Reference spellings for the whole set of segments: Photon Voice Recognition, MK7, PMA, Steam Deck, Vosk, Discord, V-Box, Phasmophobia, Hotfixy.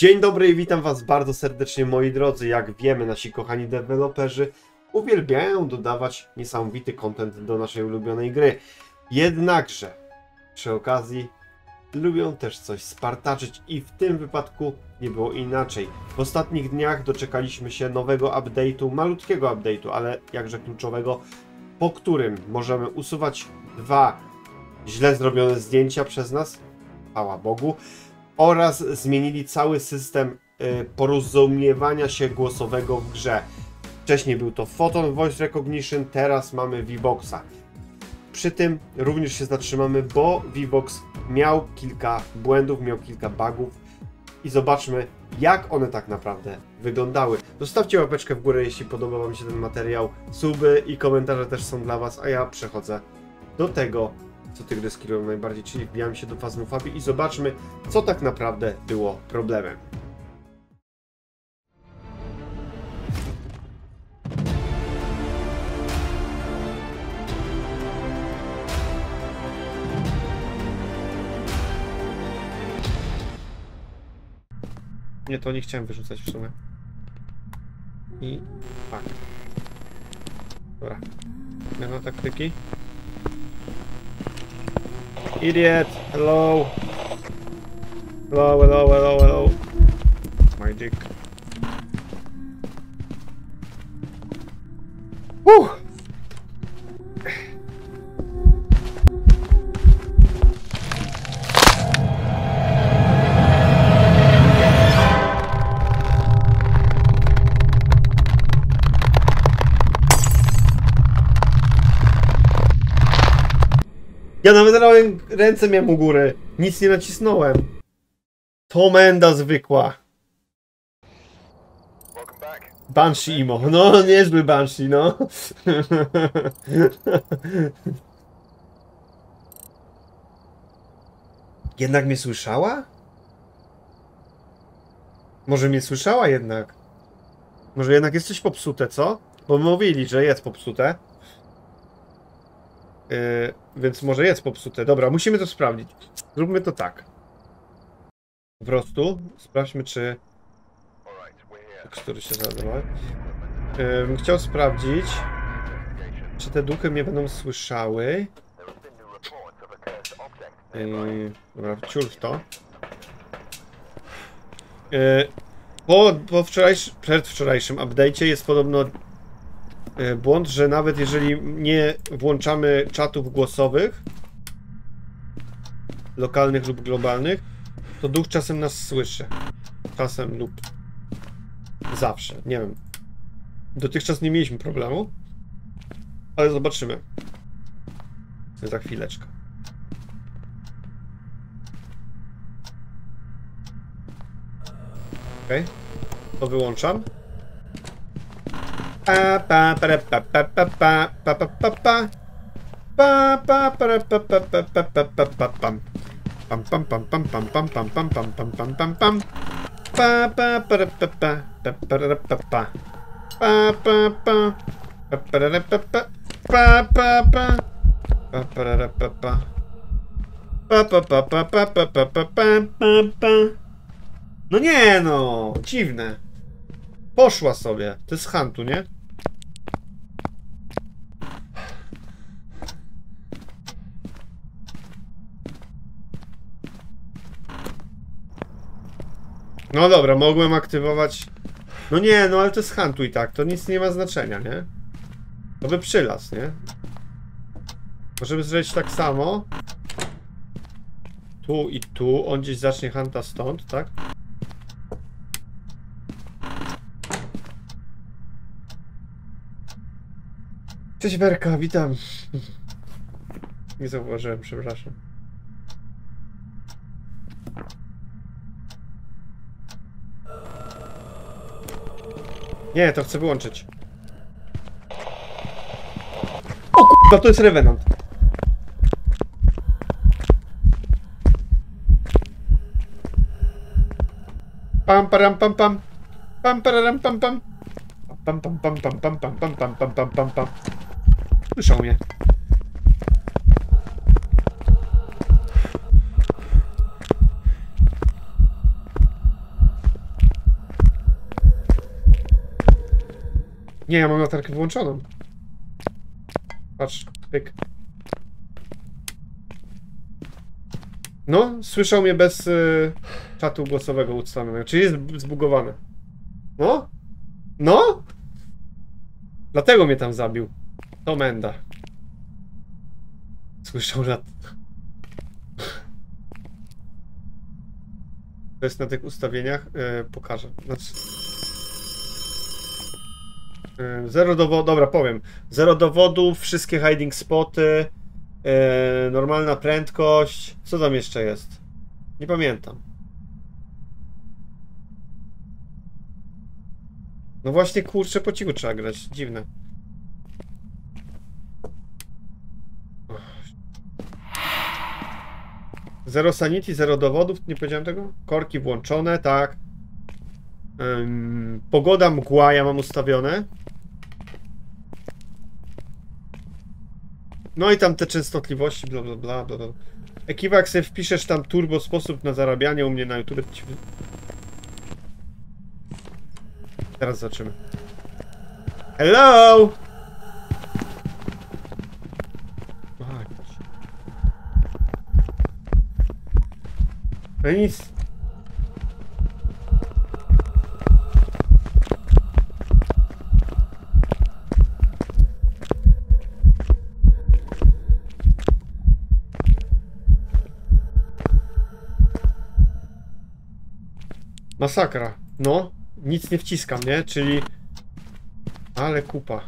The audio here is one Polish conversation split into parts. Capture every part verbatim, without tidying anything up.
Dzień dobry i witam was bardzo serdecznie, moi drodzy. Jak wiemy, nasi kochani deweloperzy uwielbiają dodawać niesamowity content do naszej ulubionej gry. Jednakże przy okazji lubią też coś spartaczyć i w tym wypadku nie było inaczej. W ostatnich dniach doczekaliśmy się nowego update'u, malutkiego update'u, ale jakże kluczowego, po którym możemy usuwać dwa źle zrobione zdjęcia przez nas, chwała Bogu, oraz zmienili cały system porozumiewania się głosowego w grze. Wcześniej był to Photon Voice Recognition, teraz mamy V-Boxa. Przy tym również się zatrzymamy, bo V-Box miał kilka błędów, miał kilka bugów i zobaczmy, jak one tak naprawdę wyglądały. Zostawcie łapeczkę w górę, jeśli podoba wam się ten materiał. Suby i komentarze też są dla was, a ja przechodzę do tego, co te gry skierują najbardziej, czyli wbijamy się do Phasmophobii i zobaczmy, co tak naprawdę było problemem. Nie, to nie chciałem wyrzucać w sumie. I... tak. Dobra. Zmiana taktyki. Idiot! Hello! Hello, hello, hello, hello! My dick. Woo! Ja nawet ręce miałem u góry. Nic nie nacisnąłem. To menda zwykła. Banshee imo. No, niezły Banshee, no. Jednak mnie słyszała? Może mnie słyszała jednak? Może jednak jest coś popsute, co? Bo mówili, że jest popsute. Yy, więc może jest popsute. Dobra, musimy to sprawdzić. Zróbmy to tak. Po prostu sprawdźmy, czy... tekstury się załadowały. Yy, bym chciał sprawdzić, czy te duchy mnie będą słyszały. Yy, dobra, ciul w to. Yy, po, po wczorajszym, przedwczorajszym update'cie jest podobno błąd, że nawet jeżeli nie włączamy czatów głosowych, lokalnych lub globalnych, to duch czasem nas słyszy. Czasem lub zawsze, nie wiem. Dotychczas nie mieliśmy problemu, ale zobaczymy. Za chwileczkę. Okej, okay. To wyłączam. Pa pa pa pa pa pa pa pa pa pa pa pa pa pa pa pa. No dobra, mogłem aktywować... No nie, no ale to jest hantu i tak, to nic nie ma znaczenia, nie? To by przylas, nie? Możemy zrobić tak samo. Tu i tu, on gdzieś zacznie hanta stąd, tak? Cześć Werka, witam. Nie zauważyłem, przepraszam. Nie, to chcę wyłączyć. O k***a, to jest Revenant. Pam param pam pam. Pam pararam pam pam. Pam pam pam pam pam pam pam pam pam pam pam pam. Słyszą mnie. Nie, ja mam latarkę wyłączoną. Patrz, pyk. No, słyszał mnie bez y, czatu głosowego ustawionego, czyli jest zbugowane. No? No? Dlatego mnie tam zabił. To menda. Słyszał lat. To jest na tych ustawieniach. Yy, pokażę. Znaczy... Yy, zero dowodów. Dobra, powiem. Zero dowodów, wszystkie hiding spoty. Yy, normalna prędkość. Co tam jeszcze jest? Nie pamiętam. No właśnie, kurczę, po cichu trzeba grać. Dziwne. Zero sanity, zero dowodów. Nie powiedziałem tego? Korki włączone, tak. Ym, pogoda, mgła, ja mam ustawione. No i tam te częstotliwości, bla bla bla bla. Ekiwak, sobie wpiszesz tam turbo sposób na zarabianie u mnie na YouTube. Teraz zobaczymy. Hello! No nic. Masakra. No, nic nie wciskam, nie? Czyli... Ale kupa.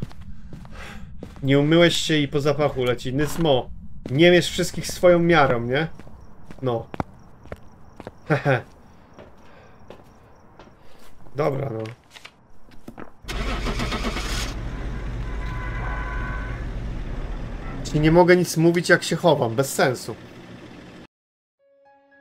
Nie umyłeś się i po zapachu leci. Nysmo. Nie mierz wszystkich swoją miarą, nie? No. Hehe. Dobra, no. Czyli nie mogę nic mówić, jak się chowam. Bez sensu.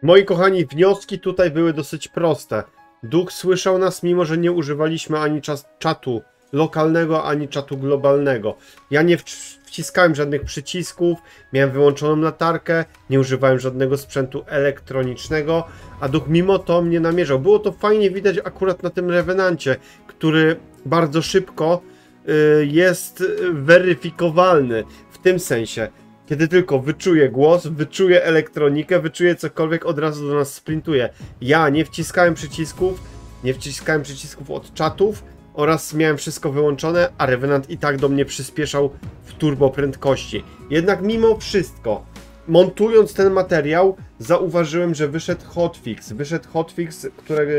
Moi kochani, wnioski tutaj były dosyć proste. Duch słyszał nas, mimo że nie używaliśmy ani czatu lokalnego, ani czatu globalnego. Ja nie wciskałem żadnych przycisków, miałem wyłączoną latarkę, nie używałem żadnego sprzętu elektronicznego, a duch mimo to mnie namierzał. Było to fajnie widać akurat na tym rewenancie, który bardzo szybko y, jest weryfikowalny w tym sensie. Kiedy tylko wyczuję głos, wyczuję elektronikę, wyczuję cokolwiek, od razu do nas sprintuje. Ja nie wciskałem przycisków, nie wciskałem przycisków od czatów, oraz miałem wszystko wyłączone, a Revenant i tak do mnie przyspieszał w turbo prędkości. Jednak mimo wszystko, montując ten materiał, zauważyłem, że wyszedł hotfix. Wyszedł hotfix, którego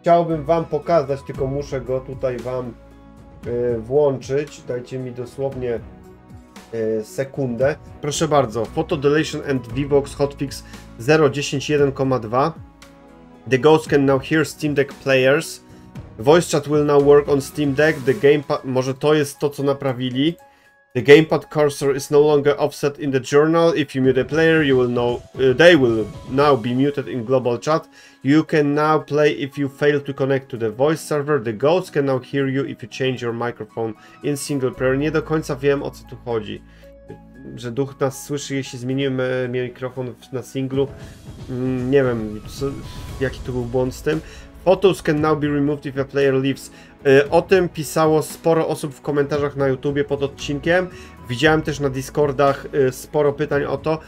chciałbym wam pokazać, tylko muszę go tutaj wam yy, włączyć. Dajcie mi dosłownie yy, sekundę. Proszę bardzo, Photo Delation and V-Box Hotfix zero kropka dziesięć kropka jeden kropka dwa. The Ghost can now hear Steam Deck players. Voice chat will now work on Steam Deck. The gamepad... Może to jest to, co naprawili. The gamepad cursor is no longer offset in the journal. If you mute a player, you will know... Uh, they will now be muted in global chat. You can now play if you fail to connect to the voice server. The ghosts can now hear you if you change your microphone in single player. Nie do końca wiem, o co tu chodzi. Że duch nas słyszy, jeśli zmienimy mikrofon na singlu. Mm, nie wiem, co, jaki tu był błąd z tym. Photos can now be removed if a player leaves. O tym pisało sporo osób w komentarzach na YouTubie pod odcinkiem. Widziałem też na Discordach sporo pytań o to,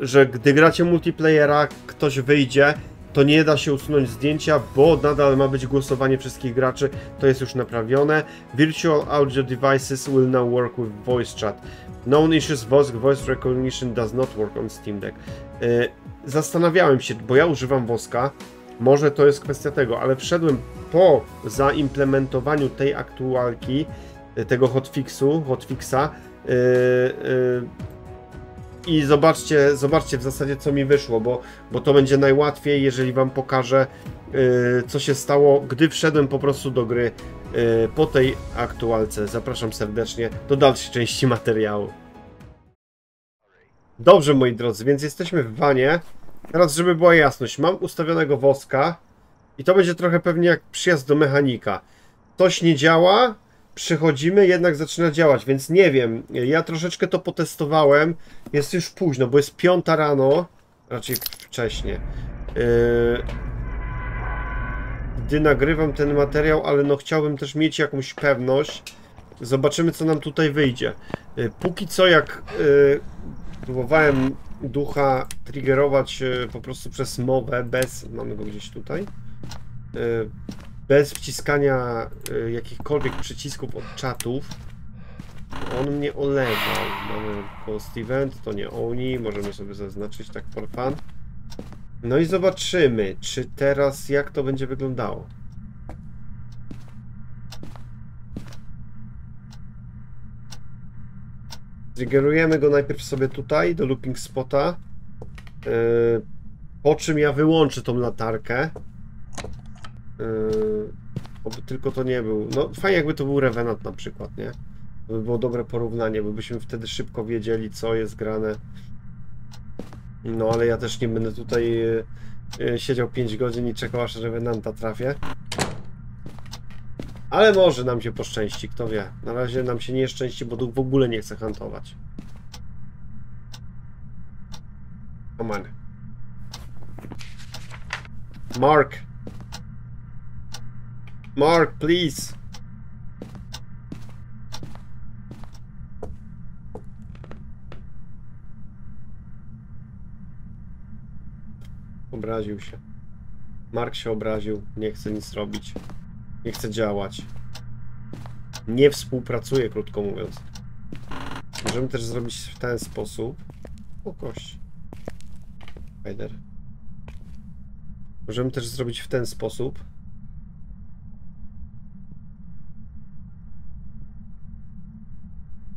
że gdy gracie multiplayera, ktoś wyjdzie, to nie da się usunąć zdjęcia, bo nadal ma być głosowanie wszystkich graczy. To jest już naprawione. Virtual audio devices will now work with voice chat. Known issues, Vosk voice recognition does not work on Steam Deck. Zastanawiałem się, bo ja używam Voska. Może to jest kwestia tego, ale wszedłem po zaimplementowaniu tej aktualki, tego hotfixu, hotfixa yy, yy, i zobaczcie, zobaczcie w zasadzie, co mi wyszło, bo, bo to będzie najłatwiej, jeżeli wam pokażę, yy, co się stało, gdy wszedłem po prostu do gry yy, po tej aktualce. Zapraszam serdecznie do dalszej części materiału. Dobrze, moi drodzy, więc jesteśmy w vanie. Teraz, żeby była jasność, mam ustawionego Voska i to będzie trochę pewnie jak przyjazd do mechanika. Coś nie działa, przychodzimy, jednak zaczyna działać, więc nie wiem. Ja troszeczkę to potestowałem, jest już późno, bo jest piąta rano, raczej wcześnie, yy, gdy nagrywam ten materiał, ale no chciałbym też mieć jakąś pewność, Zobaczymy, co nam tutaj wyjdzie. Póki co, jak yy, próbowałem ducha triggerować yy, po prostu przez mowę, bez... Mamy go gdzieś tutaj. Yy, bez wciskania yy, jakichkolwiek przycisków od czatów. On mnie olewał. Mamy post event, to nie oni. Możemy sobie zaznaczyć tak for fun. No i zobaczymy, czy teraz jak to będzie wyglądało. Triggerujemy go najpierw sobie tutaj, do looping spota, yy, po czym ja wyłączę tą latarkę. Yy, oby tylko to nie był... No fajnie, jakby to był Revenant na przykład, nie? To by było dobre porównanie, bo byśmy wtedy szybko wiedzieli, co jest grane. No ale ja też nie będę tutaj yy, yy, siedział pięć godzin i czekał, aż Revenanta trafię. Ale może nam się poszczęści, kto wie. Na razie nam się nie szczęści, bo tu w ogóle nie chce huntować. Come on. Mark. Mark, please. Obraził się. Mark się obraził, nie chce nic robić. Nie chce działać. Nie współpracuje, krótko mówiąc. Możemy też zrobić w ten sposób. O, kość. Spider. Możemy też zrobić w ten sposób.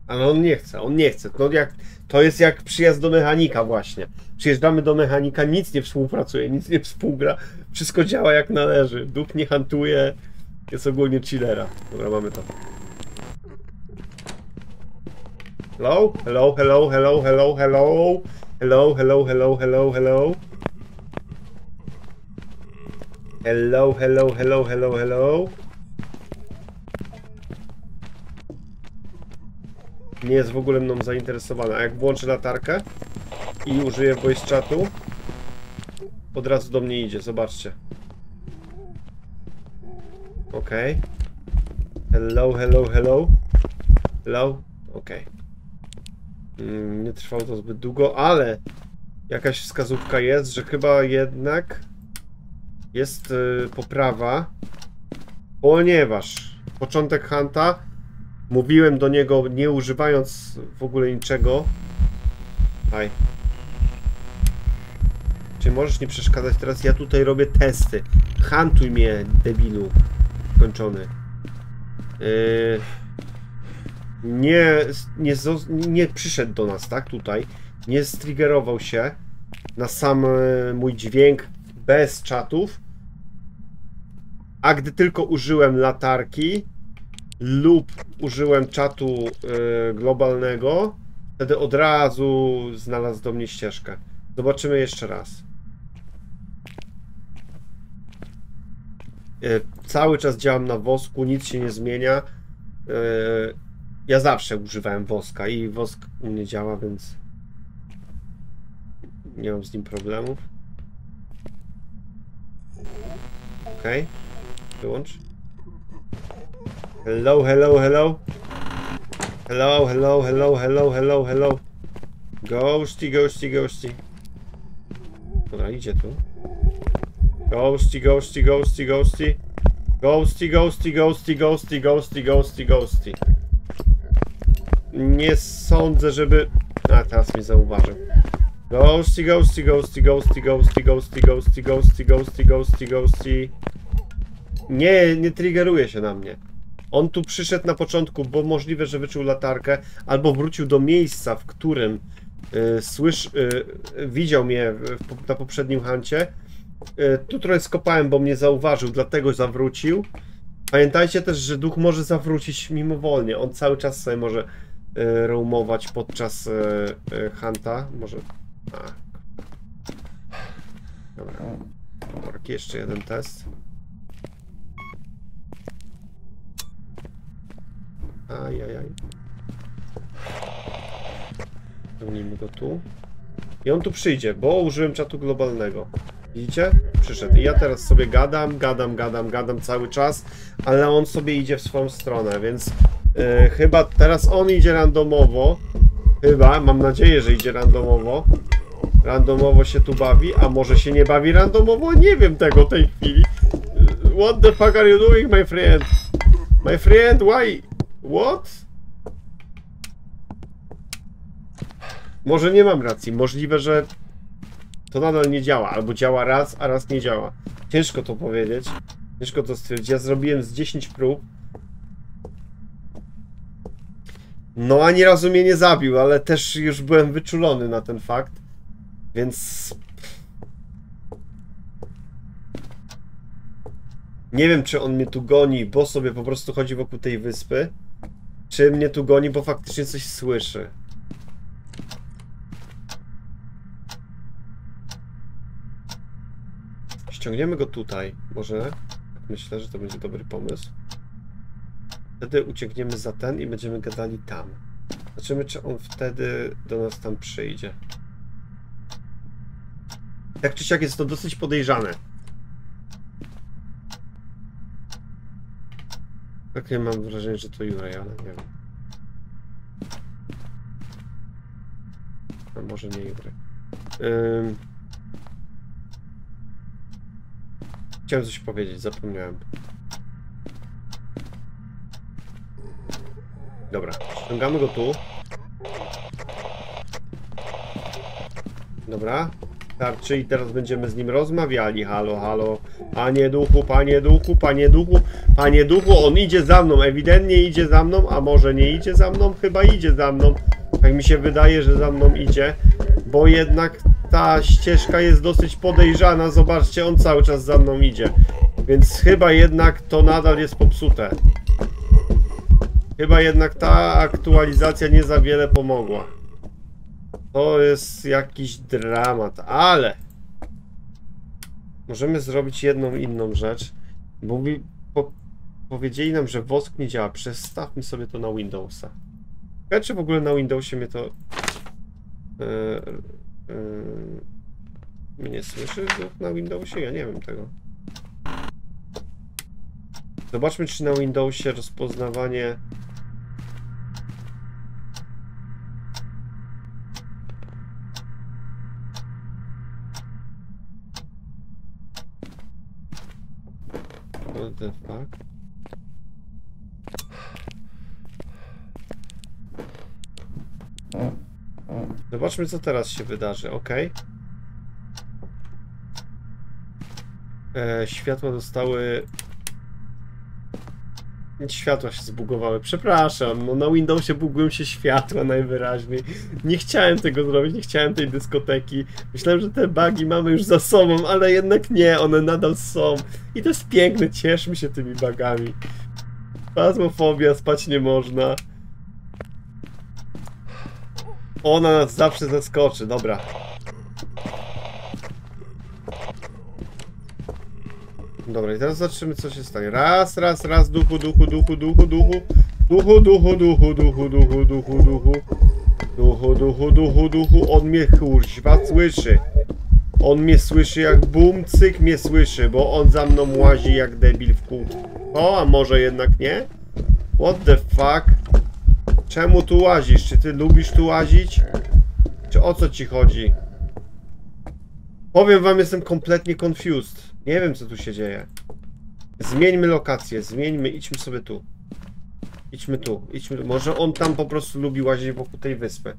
Ale on nie chce, on nie chce. No jak, to jest jak przyjazd do mechanika właśnie. Przyjeżdżamy do mechanika, nic nie współpracuje, nic nie współgra. Wszystko działa jak należy. Duch nie hantuje. Jest ogólnie chillera. Dobra, mamy to. Hello? Hello, hello, hello, hello, hello. Hello, hello, hello, hello, hello. Hello, hello, hello, hello, hello. Nie jest w ogóle mną zainteresowana. Jak włączę latarkę i użyję voice chatu, od razu do mnie idzie, zobaczcie. Okej. Okay. Hello, hello, hello. Hello. Okej. Okay. Mm, nie trwało to zbyt długo, ale jakaś wskazówka jest, że chyba jednak jest yy, poprawa, ponieważ początek hunta mówiłem do niego, nie używając w ogóle niczego. Aj. Czy możesz nie przeszkadzać teraz? Ja tutaj robię testy. Huntuj mnie, debilu. Skończony. Yy, nie, nie, nie przyszedł do nas, tak? Tutaj. Nie striggerował się na sam mój dźwięk bez czatów. A gdy tylko użyłem latarki lub użyłem czatu yy, globalnego, wtedy od razu znalazł do mnie ścieżkę. Zobaczymy jeszcze raz. Cały czas działam na wosku, nic się nie zmienia. Ja zawsze używałem woska i wosk u mnie działa, więc nie mam z nim problemów. Ok, wyłącz. Hello, hello, hello. Hello, hello, hello, hello, hello, hello. Ghosty, ghosty, ghosty. Dobra, idzie tu. Ghosty, ghosty, ghosty, ghosty. Ghosty, ghosty, ghosty, ghosty, ghosty, ghosty, ghosty. Nie sądzę, żeby... A, teraz mi zauważył. Ghosty, ghosty, ghosty, ghosty, ghosty, ghosty, ghosty, ghosty, ghosty, ghosty, ghosty. Nie, nie triggeruje się na mnie. On tu przyszedł na początku, bo możliwe, że wyczuł latarkę, albo wrócił do miejsca, w którym y, słysz... Y, widział mnie w, na poprzednim huncie. Tu trochę skopałem, bo mnie zauważył, dlatego zawrócił. Pamiętajcie też, że duch może zawrócić mimowolnie. On cały czas sobie może y, roamować podczas y, y, hunta. Może... A. Dobra. Dobra, jeszcze jeden test. Ajajaj. Pełnijmy go tu. I on tu przyjdzie, bo użyłem czatu globalnego. Widzicie? Przyszedł. I ja teraz sobie gadam, gadam, gadam, gadam cały czas, ale on sobie idzie w swoją stronę, więc E, chyba teraz on idzie randomowo. Chyba, mam nadzieję, że idzie randomowo. Randomowo się tu bawi, a może się nie bawi randomowo? Nie wiem tego tej chwili. What the fuck are you doing, my friend? My friend, why? What? Może nie mam racji, możliwe, że to nadal nie działa, albo działa raz, a raz nie działa. Ciężko to powiedzieć, ciężko to stwierdzić. Ja zrobiłem z dziesięć prób. No ani razu mnie nie zabił, ale też już byłem wyczulony na ten fakt, więc... Nie wiem, czy on mnie tu goni, bo sobie po prostu chodzi wokół tej wyspy, czy mnie tu goni, bo faktycznie coś słyszy. Ściągniemy go tutaj, może? Myślę, że to będzie dobry pomysł. Wtedy uciekniemy za ten i będziemy gadali tam. Zobaczymy, czy on wtedy do nas tam przyjdzie. Tak czy siak jest to dosyć podejrzane. Takie mam wrażenie, że to Juraj, ale nie wiem. A może nie Juraj. Ym... Chciałem coś powiedzieć, zapomniałem. Dobra, ściągamy go tu. Dobra, tarczy i teraz będziemy z nim rozmawiali. Halo, halo, panie duchu, panie duchu, panie duchu, panie duchu, on idzie za mną, ewidentnie idzie za mną, a może nie idzie za mną, chyba idzie za mną. Tak mi się wydaje, że za mną idzie, bo jednak ta ścieżka jest dosyć podejrzana, zobaczcie, on cały czas za mną idzie, więc chyba jednak to nadal jest popsute. Chyba jednak ta aktualizacja nie za wiele pomogła. To jest jakiś dramat, ale... Możemy zrobić jedną inną rzecz. Mówi, po, powiedzieli nam, że Vosk nie działa. Przestawmy sobie to na Windowsa. Ja, czy w ogóle na Windowsie mnie to... Yy, yy, mnie słyszy na Windowsie? Ja nie wiem tego. Zobaczmy, czy na Windowsie rozpoznawanie... What the fuck? Zobaczmy, co teraz się wydarzy, ok? E, światła dostały... Światła się zbugowały, przepraszam, no na Windowsie bugują się światła najwyraźniej. Nie chciałem tego zrobić, nie chciałem tej dyskoteki. Myślałem, że te bugi mamy już za sobą, ale jednak nie, one nadal są. I to jest piękne, cieszmy się tymi bugami. Phasmophobia, spać nie można. Ona nas zawsze zaskoczy, dobra. Dobra, i teraz zobaczymy, co się stanie. Raz, raz, raz, duchu, duchu, duchu, duchu, duchu, duchu, duchu, duchu, duchu, duchu, duchu, duchu, duchu, duchu, duchu, duchu, on mnie kurwa słyszy. On mnie słyszy jak bum, cyk mnie słyszy, bo on za mną łazi jak debil w kółku. O, a może jednak nie? What the fuck? Czemu tu łazisz? Czy ty lubisz tu łazić? Czy o co ci chodzi? Powiem wam, jestem kompletnie confused. Nie wiem, co tu się dzieje. Zmieńmy lokację, zmieńmy, idźmy sobie tu. Idźmy tu, idźmy. Może on tam po prostu lubi łazić wokół tej wyspy.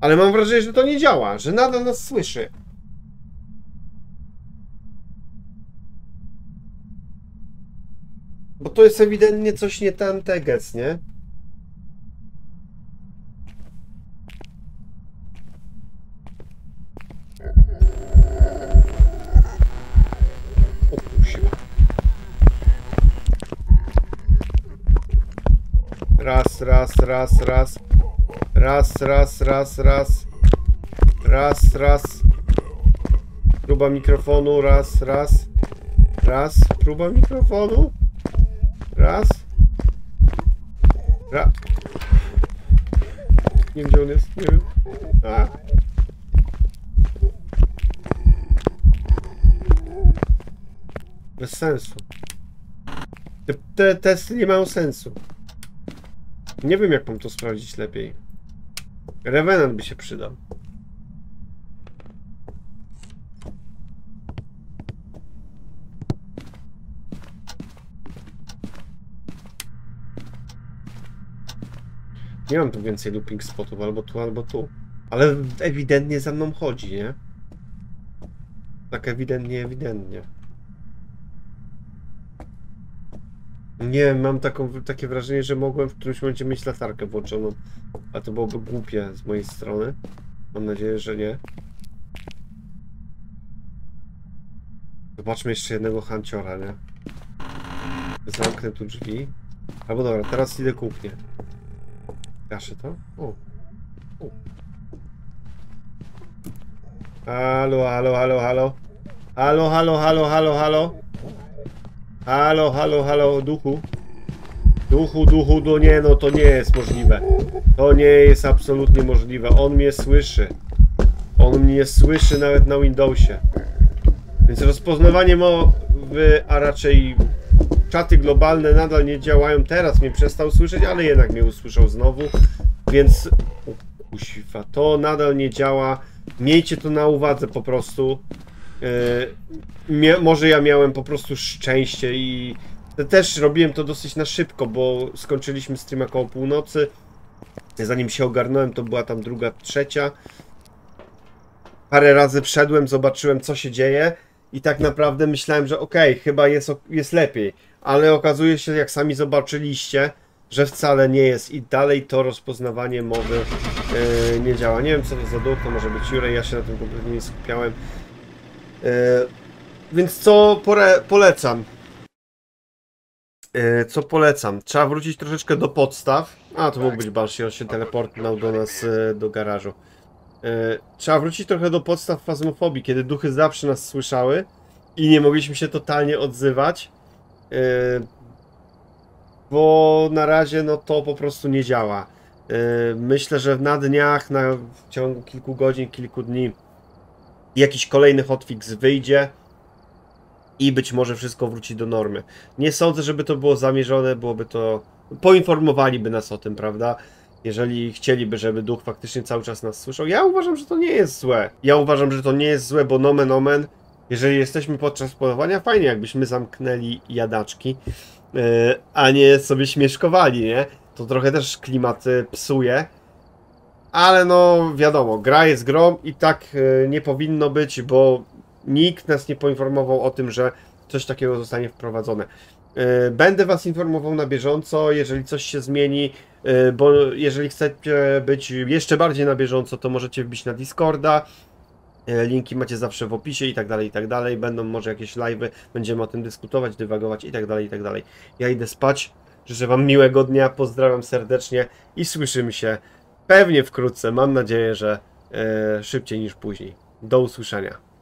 Ale mam wrażenie, że to nie działa, że nadal nas słyszy. Bo to jest ewidentnie coś nie ten tegec, nie? Raz, raz, raz, raz. Raz, raz, raz, raz. Raz, raz. Próba mikrofonu, raz, raz. Raz, próba mikrofonu. Raz. Raz. Nie wiem, gdzie on jest, nie wiem. A. Bez sensu. Te, te testy nie mają sensu. Nie wiem, jak mam to sprawdzić lepiej. Revenant by się przydał. Nie mam tu więcej looping spotów, albo tu, albo tu. Ale ewidentnie za mną chodzi, nie? Tak ewidentnie, ewidentnie. Nie, mam taką, takie wrażenie, że mogłem w którymś momencie mieć latarkę włączoną. A to byłoby głupie z mojej strony. Mam nadzieję, że nie. Zobaczmy jeszcze jednego hanciora, nie? Zamknę tu drzwi. Albo dobra, teraz idę kuchnię. Gaszę to? O. O. Halo, halo, halo, halo. Halo, halo, halo, halo, halo. Halo, halo, halo, duchu. Duchu, duchu, no nie, no to nie jest możliwe. To nie jest absolutnie możliwe. On mnie słyszy. On mnie słyszy nawet na Windowsie. Więc rozpoznawanie mowy, a raczej czaty globalne nadal nie działają. Teraz mnie przestał słyszeć, ale jednak mnie usłyszał znowu. Więc o, kusiwa, to nadal nie działa. Miejcie to na uwadze po prostu. Yy, może ja miałem po prostu szczęście i też robiłem to dosyć na szybko, bo skończyliśmy streama koło północy. Zanim się ogarnąłem, to była tam druga, trzecia. Parę razy wszedłem, zobaczyłem, co się dzieje i tak naprawdę myślałem, że okej, okay, chyba jest, jest lepiej. Ale okazuje się, jak sami zobaczyliście, że wcale nie jest i dalej to rozpoznawanie mowy yy, nie działa. Nie wiem, co to za duch, to może być Jurej, ja się na tym kompletnie nie skupiałem. Yy, więc co polecam? Yy, co polecam? Trzeba wrócić troszeczkę do podstaw. A, to mógł być Banshee, on się teleportował do nas, yy, do garażu. Yy, trzeba wrócić trochę do podstaw Phasmophobii, kiedy duchy zawsze nas słyszały i nie mogliśmy się totalnie odzywać. Yy, Bo na razie no to po prostu nie działa. Yy, myślę, że na dniach, na, w ciągu kilku godzin, kilku dni jakiś kolejny hotfix wyjdzie i być może wszystko wróci do normy. Nie sądzę, żeby to było zamierzone, byłoby to... Poinformowaliby nas o tym, prawda? Jeżeli chcieliby, żeby duch faktycznie cały czas nas słyszał. Ja uważam, że to nie jest złe. Ja uważam, że to nie jest złe, bo nomen omen, jeżeli jesteśmy podczas polowania, fajnie jakbyśmy zamknęli jadaczki. A nie sobie śmieszkowali, nie? To trochę też klimat psuje. Ale no wiadomo, gra jest grą i tak nie powinno być, bo nikt nas nie poinformował o tym, że coś takiego zostanie wprowadzone. Będę was informował na bieżąco, jeżeli coś się zmieni, bo jeżeli chcecie być jeszcze bardziej na bieżąco, to możecie wbić na Discorda. Linki macie zawsze w opisie i tak dalej, i tak dalej. Będą może jakieś live'y, będziemy o tym dyskutować, dywagować i tak dalej, i tak dalej. Ja idę spać, życzę wam miłego dnia, pozdrawiam serdecznie i słyszymy się pewnie wkrótce. Mam nadzieję, że e, szybciej niż później. Do usłyszenia.